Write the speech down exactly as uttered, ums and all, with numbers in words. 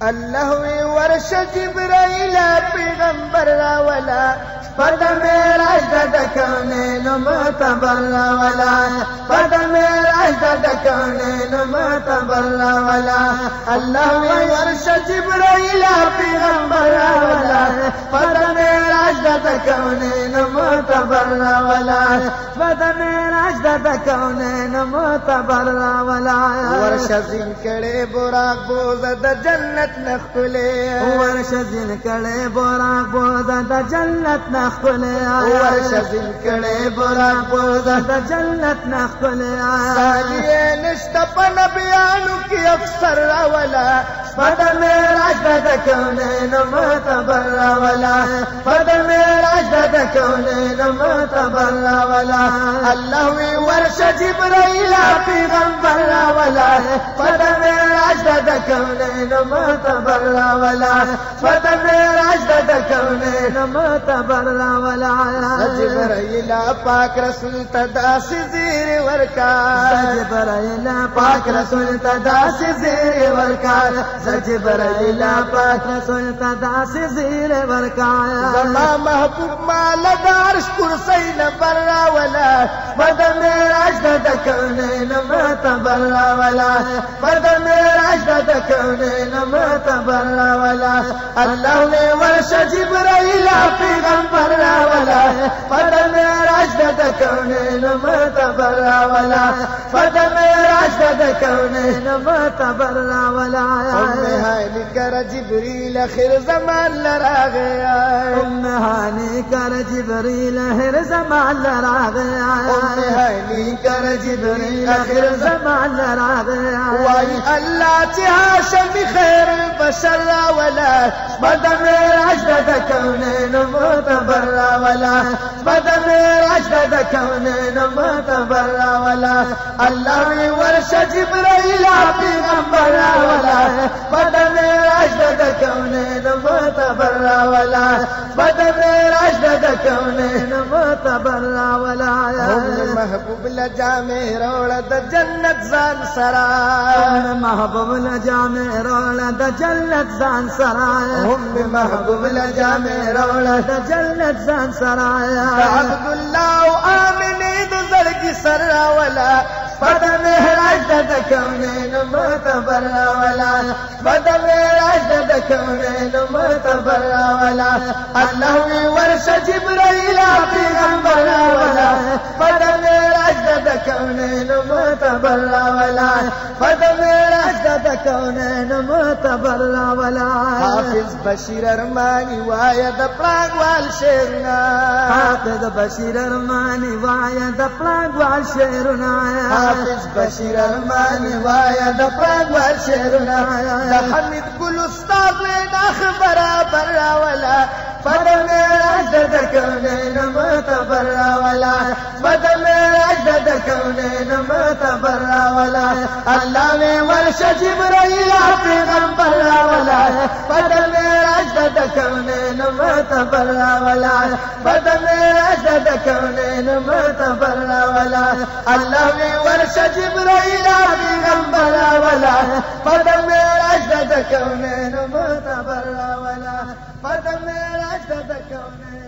अल्लाह वर्ष जिब्राइला पैगंबर रावला पद मेरा दकाने नमतबर रावला पद मेरा दकाने नमतबर रावला अल्लाह वर्ष जिब्राइला पैगंबर रावला पद मेरा दकाने नमतबर रावला पद मेरा दकाने नमतबर रावला वर्ष जिंकड़े बुरा बोझद जन्नत नखले वर्ष जिन कड़े बोरा बोदा जन्नत नखले वर्ष जिन कड़े बोरा बोदा जन्नत नखले सालिए निष्ठपन बयान की अफसर रावला पद मेरा दकाने नमतबर रावला पद मेरा दकाने नमतबर रावला अल्लाह वर्ष जिब्राइला पैगंबर रावला पद मेरा दकाने नमतबर तबर रावला पद मेरा दकाने नमतबर रावला जिब्राइला पाक रसूल तदास जीर वरका जिब्राइला पाक रसूल तदास जीर वरका जिब्राइला पाक रसूल तदास जीर वरका जमा महबूब मालदार कुर्सीन पर रावला पद मेरा दकाने नमतबर रावला पद मेरा दकाने नमतबर तबर रावला अल्लाह ने वर्ष जिब्राइला पैगंबर रावला पद मेरा दकाने नमतबर रावला पद मेरा दकाने नमतबर रावला उम्मे हानी कर जिब्रील आखिर ज़मान लरा गया उम्मे हानी कर जिब्रील आखिर ज़मान लरा गया उम्मे हानी कर जिब्रील आखिर ज़मान लरा गया वाई अल्लाह चे हाशम खैर बशर रावला पद मेरा दकाने नमतबर रावला पद मेरा दकाने नमतबर रावला अल्लाह वर्ष जिब्राइला पैगंबर रावला पद मेरा दकाने नमतबर रावला पद मेरा दकाने नमतबर रावला महबूब लजा में रोड़ा जन्नत जान सरा महबूब लजा में रोड़ा जन्नत जान सराया उम्मे महबूब लजा में रौला जन्नत जान सराया अब्दुल्लाह आमिने ज़रगी सरावला पद मेरा दकाने नमतबर रावला पद मेरा दकाने नमतबर रावला अल्लाह वर्ष जिब्राइला पैगंबर रावला पद मेरा दकाने नमतबर रावला पद मेरा दकाने नमतबर रावला हाफिज बशीर अरमानी वायद प्रागवाल शेरना हाफिज बशीर अरमानी वायद प्रागवाल शेरना हाफिज बशीर अरमानी वायद प्रागवाल शेरना हमीद गुलस्तान नख बराबर रावला पद मेरा दकाने नमतबर रावला पद मेरा दकाने नमतबर रावला अल्लाह ने वर्ष जिब्राइला पैगंबर रावला पद मेरा दकाने नमतबर रावला पद मेरा दकाने नमतबर रावला अल्लाह ने वर्ष जिब्राइला पैगंबर रावला पद मेरा दकाने नमतबर रावला पद मेरा दकाने